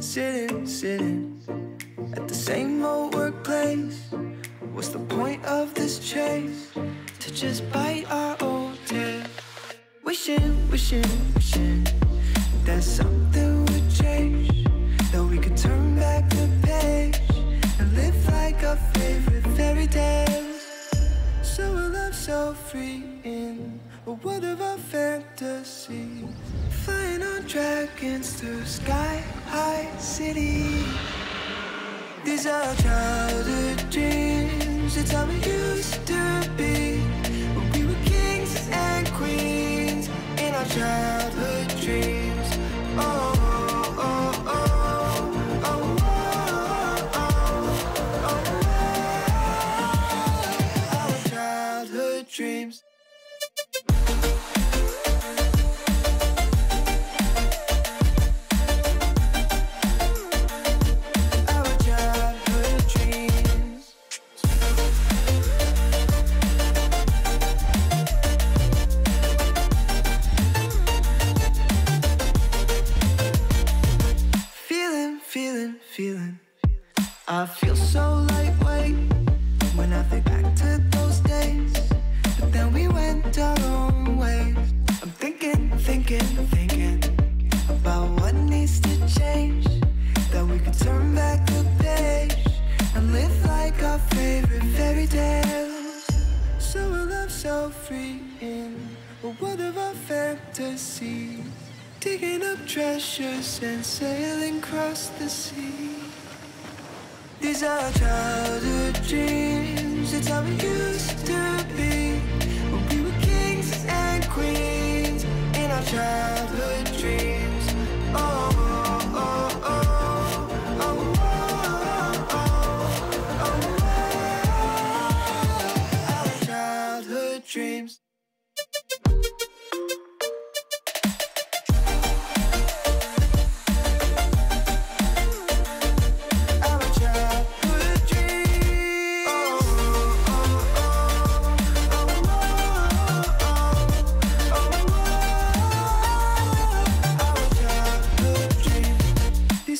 sitting at the same old workplace. What's the point of this chase? To just bite our old tail. Wishing that something would change, that we could turn back the page and live like our favorite fairy tales. So we'll love so free in a world of our fantasies, flying on dragons through sky-high cities. These are our childhood dreams. It's how we used to be when we were kings and queens in our childhood dreams. Oh, oh, oh, oh. Dreams. Feeling. I feel so lightweight when I think back to those days. But then we went our own ways. I'm thinking about what needs to change, that we could turn back the page and live like our favorite fairy tales. So we'll love so free in a world of our fantasies, digging up treasures and sailing across the sea. These are our childhood dreams. It's how we used to be when we were kings and queens in our childhood dreams. Oh, oh, oh, oh, oh, oh, oh, oh, oh, oh. Our childhood dreams.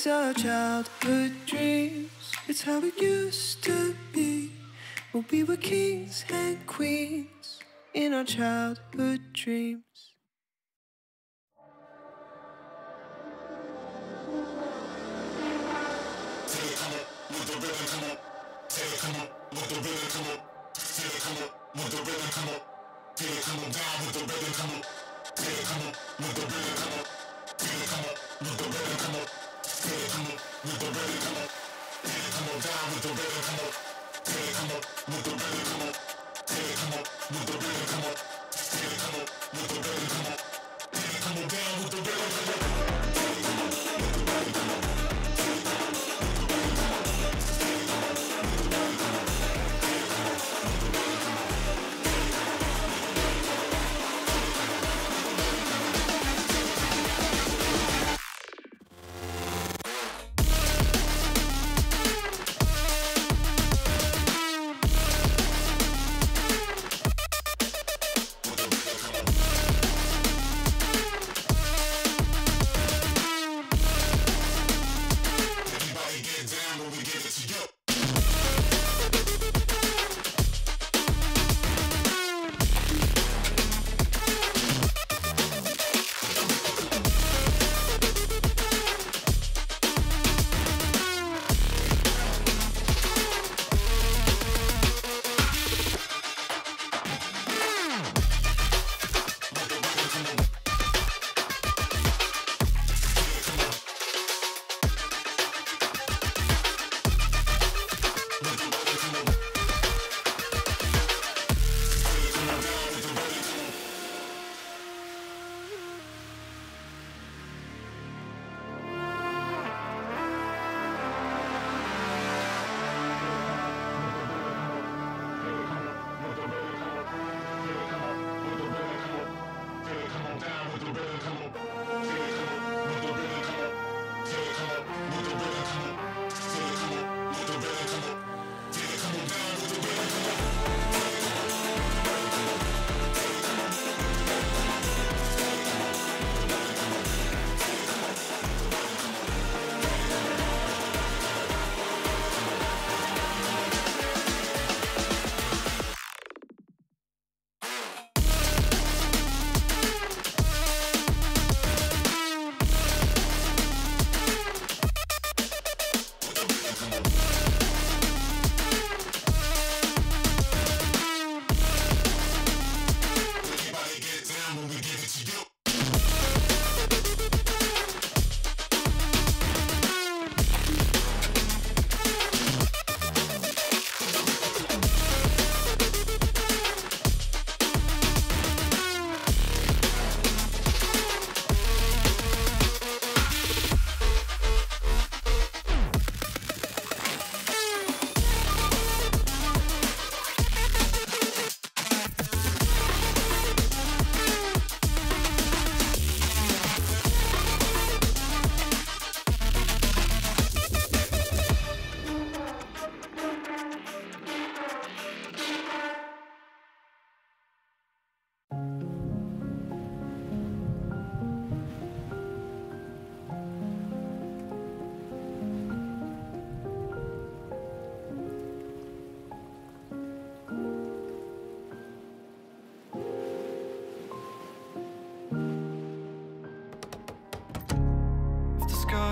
Our childhood dreams, it's how it used to be when we were kings and queens in our childhood dreams.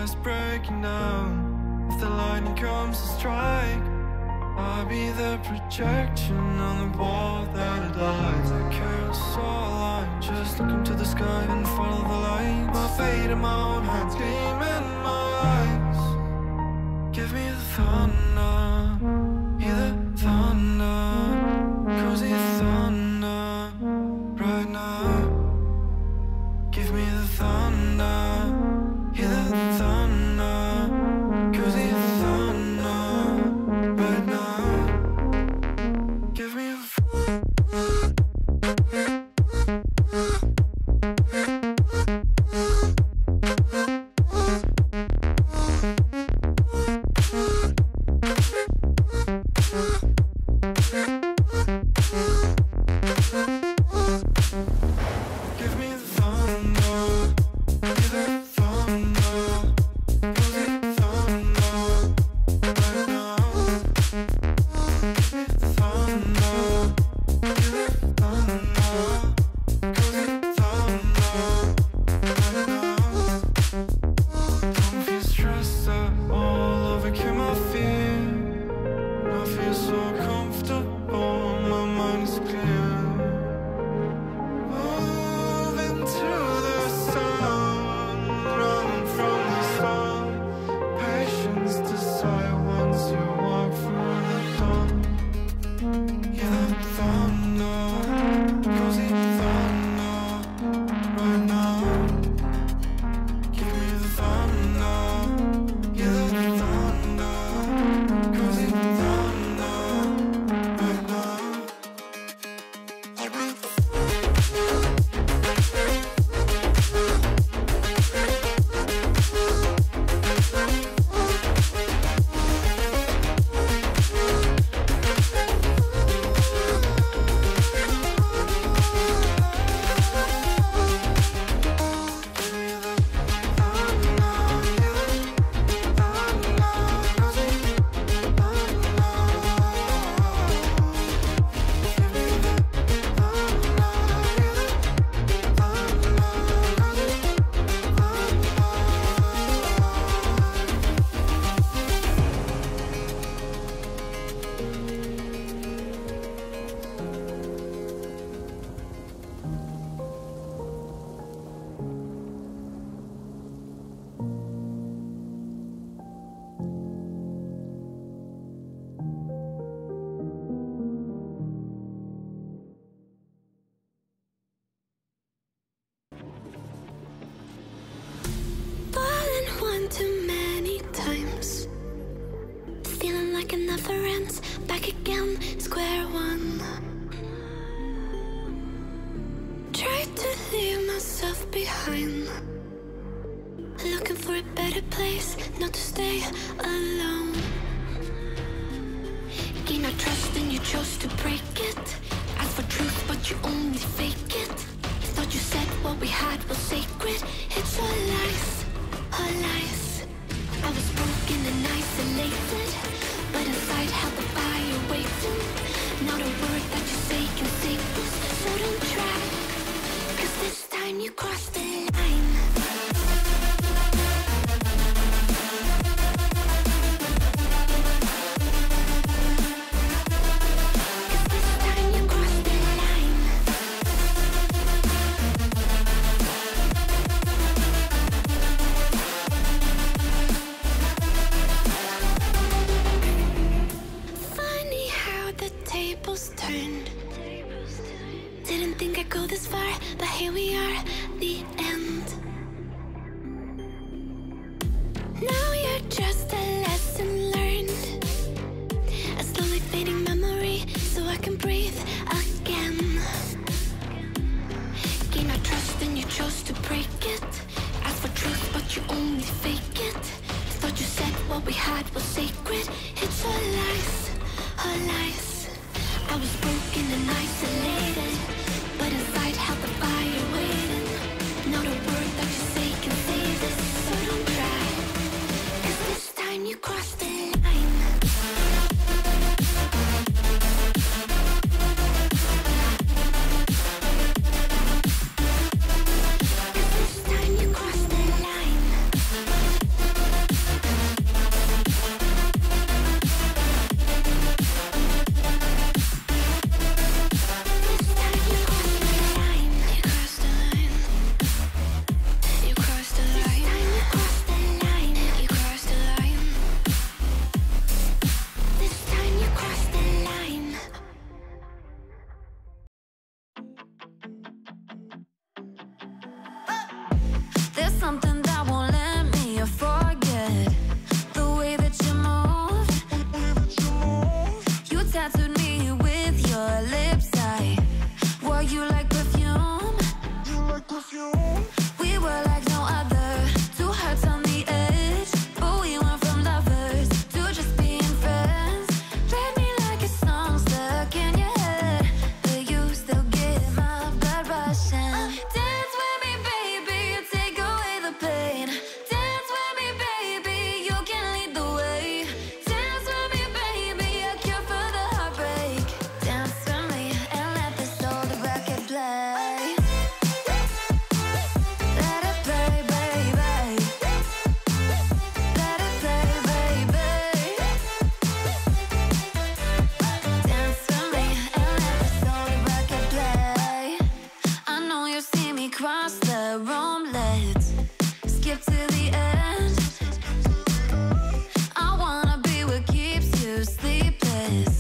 was breaking down. If the lightning comes to strike, I'll be the projection on the wall that it lies. I can't saw a line, just look into the sky and follow the lights. My fate in my own hands, gleam in my eyes. Give me the thunder, hear the thunder, cozy thunder, right now. Give me the thunder, hear the thunder, cozy thunder, right now. Give me the broken and isolated, but inside held the fire waiting. Not a something that won't let me forget the way that you move. You tattooed me with your lips. I wore you like perfume. We were like no other, two hearts on the edge, but we went from lovers to just being friends. Played me like a song stuck in your head, but you still get my blood rushing. Dance with me, baby, take away the pain. Dance with me, baby, you can lead the way. Dance with me, baby, a cure for the heartbreak. Dance with me and let this old record play. Cross the room, let's skip to the end. I wanna be what keeps you sleepless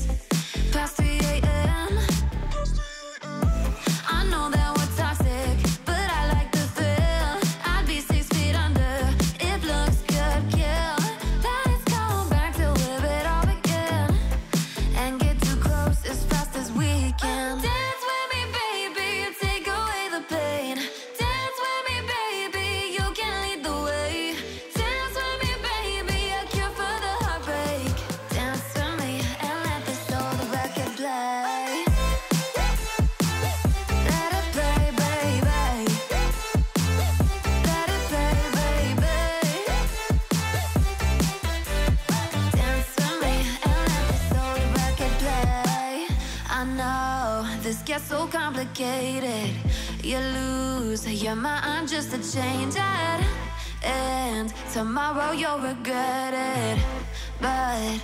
past 3 AM. I know that we're toxic, but I like the thrill. I'd be 6 feet under if looks could kill. That is going back to where it all began, and get too close as fast as we can. Dance with me, baby, take away the pain. This gets so complicated. You lose your mind just to change it, and tomorrow you'll regret it. But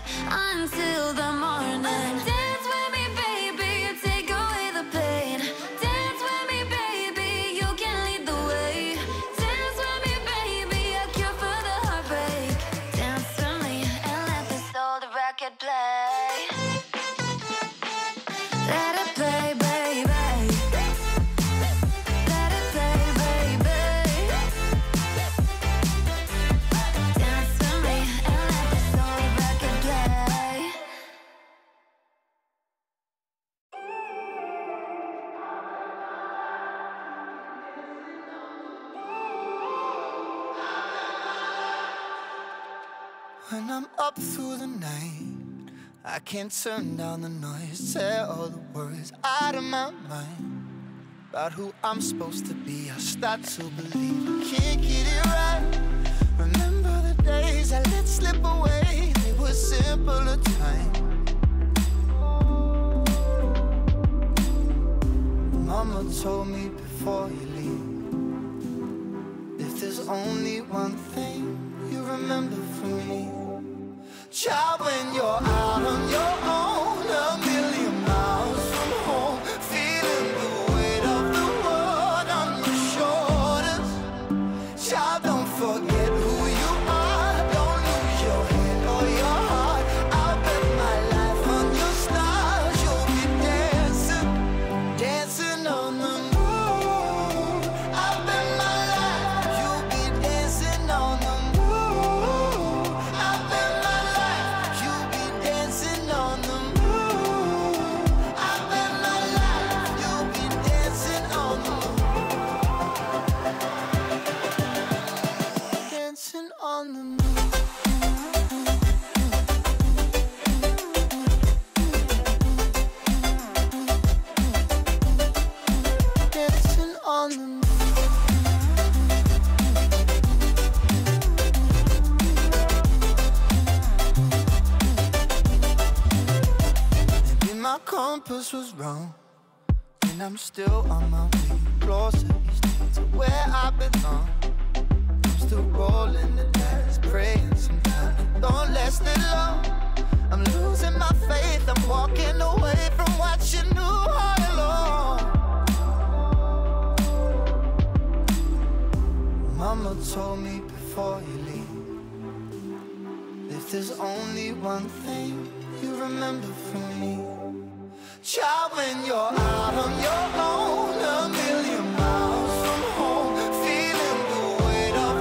until the morning, dance with me, baby, take away the pain. Dance with me, baby, you can lead the way. Dance with me, baby, a cure for the heartbreak. Dance with me and let this old record play. Let it play, baby. Let it play, baby. Dance to me and let this old record play. When I'm up through the night, I can't turn down the noise, tear all the worries out of my mind about who I'm supposed to be. I start to believe I can't get it right. Remember the days I let slip away, they were simpler time. Mama told me before you leave, if there's only one thing you remember from me, child, when you're out on your own, a million miles from home, feeling the weight of the world on your shoulders, child, don't forget who you are. Don't lose your head or your heart. I'll bet my life on your stars. You'll be dancing, dancing on the moon. I'll bet my life. You'll be dancing on the moon. I'll bet on the moon. Dancing on the moon. Maybe my compass was wrong, and I'm still on my way, closer to where I belong. I'm still rolling the dice, praying sometimes it don't last that long. I'm losing my faith, I'm walking away from what you knew all along. Mama told me before you leave, if there's only one thing you remember from me, child, when you're out on your own, a million miles from home, feeling the weight of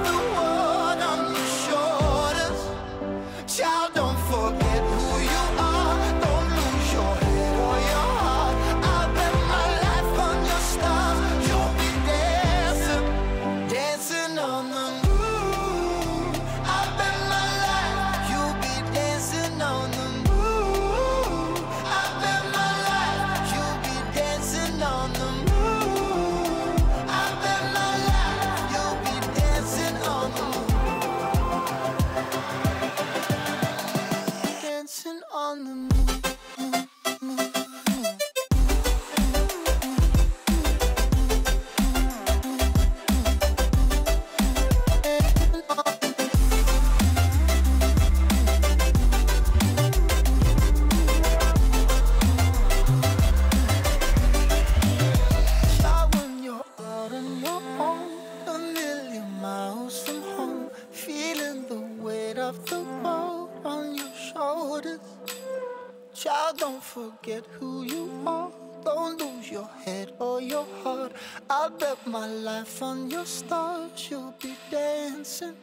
forget who you are. Don't lose your head or your heart. I bet my life on your stars. You'll be dancing,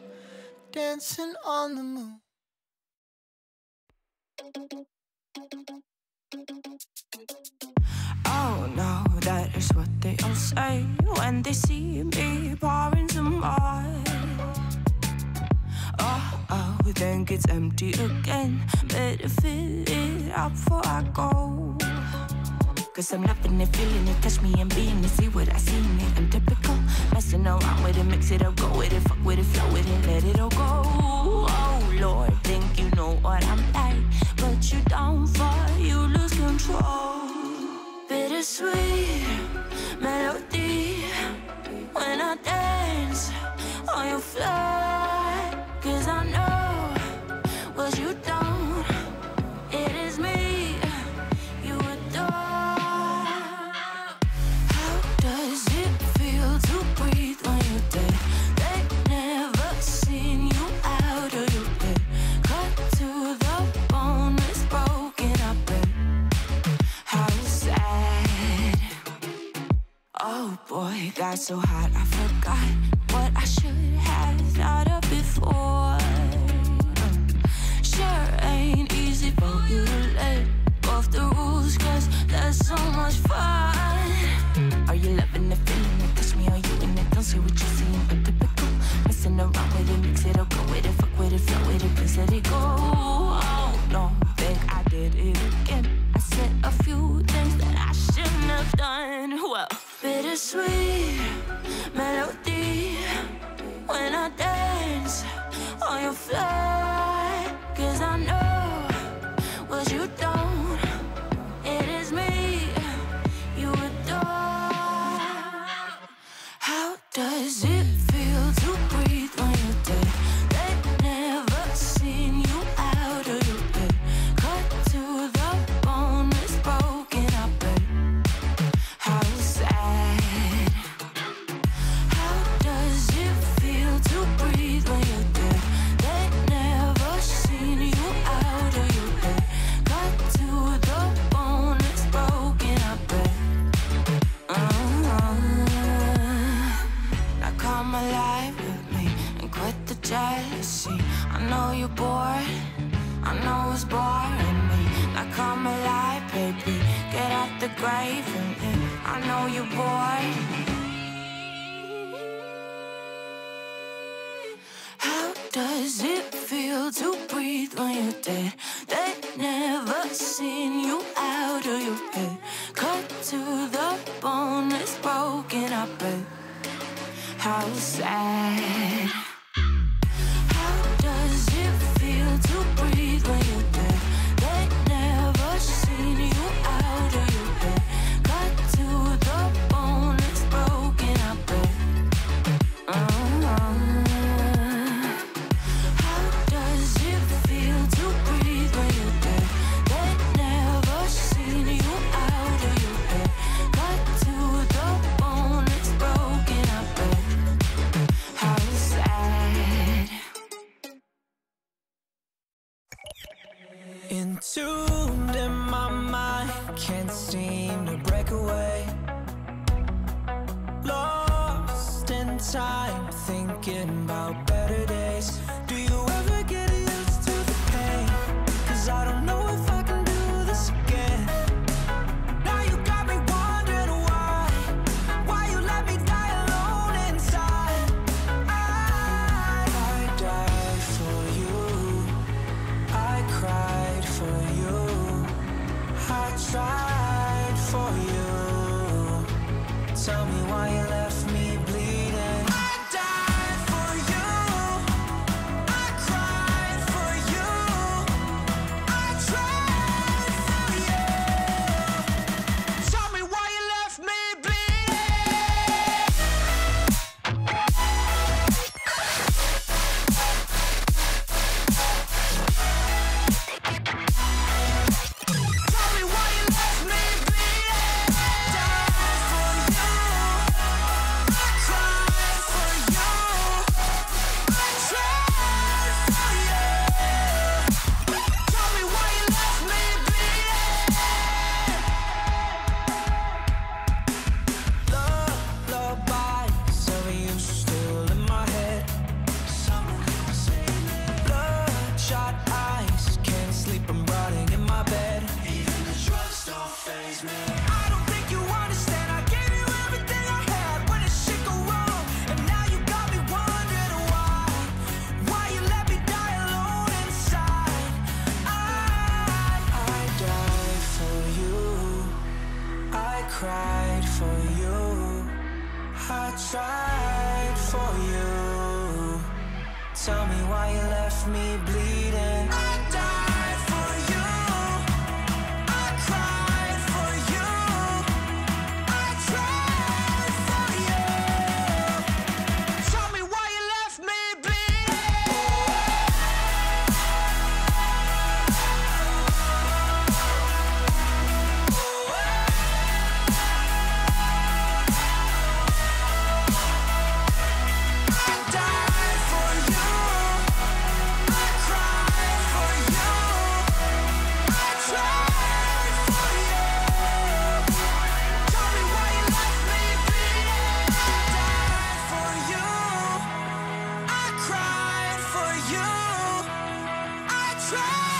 dancing on the moon. Oh no, that is what they all say when they see me pouring some wine. Oh, oh, then gets empty again. Better fill it up before I go. Cause I'm loving it, feeling it, touch me and being it. See what I see in it, I'm typical. Messing around with it, mix it up, go with it. Fuck with it, flow with it, let it all go. Oh Lord, think you know what I'm like, but you don't fall, you lose control. Bittersweet melody, when I dance on your fly. Cause I know what you don't, it is me you adore. How does it feel to breathe when you're dead? They've never seen you out of your bed. Cut to the bone, it's broken up and how sad. Oh boy, got so hot I forgot what I should have thought of before. Sure ain't easy for you to let off the rules, cause that's so much fun. Are you loving the feeling it? Touch me, are you in it? Don't see what you see, but typical. Messing around with it, mix it up, go with it, fuck with it, flow with it, please let it go. Oh no, think I did it again. I said a few things that I shouldn't have done. Well, bittersweet melody, when I dance on your fly. Cause I know what you don't, it is me you adore. How does it feel to breathe when you're dead? They've never seen you out of your bed. Cut to the bone, it's broken up and how sad. To breathe when you're dead, they've never seen you out of your bed. Cut to the bone, it's broken up and now come alive with me and quit the jealousy. I know you're bored, I know it's boring me. Now come alive, baby, get out the grave and then I know you're bored. Does it feel to breathe when you're dead? They've never seen you out of your head. Cut to the bone, it's broken up and how sad. How does it feel to breathe when you're dead? They've never seen you out of your head. Cut to the bone, it's broken up and entombed in my mind, can't seem to break away. Lost in time, thinking about better days. Do you ever get used to the pain? Cause I don't know if I can do this again. Now you got me wondering why you let me die alone inside. I died for you, I cried for you, I tried for you. Tell me why you left me bleeding. I died for you, I cried for you, I tried for you. Tell me why you left me bleeding. Tell me why you left me bleeding. Died for you, tried for you, I tried for you. Tell me why you left me bleeding. I died for you, I cried for you, I tried for you. Tell me why you left me bleeding. I died for you, I cried for you, I tried for you. Tell me why you left me bleeding. I died for you, I cried for you, I tried.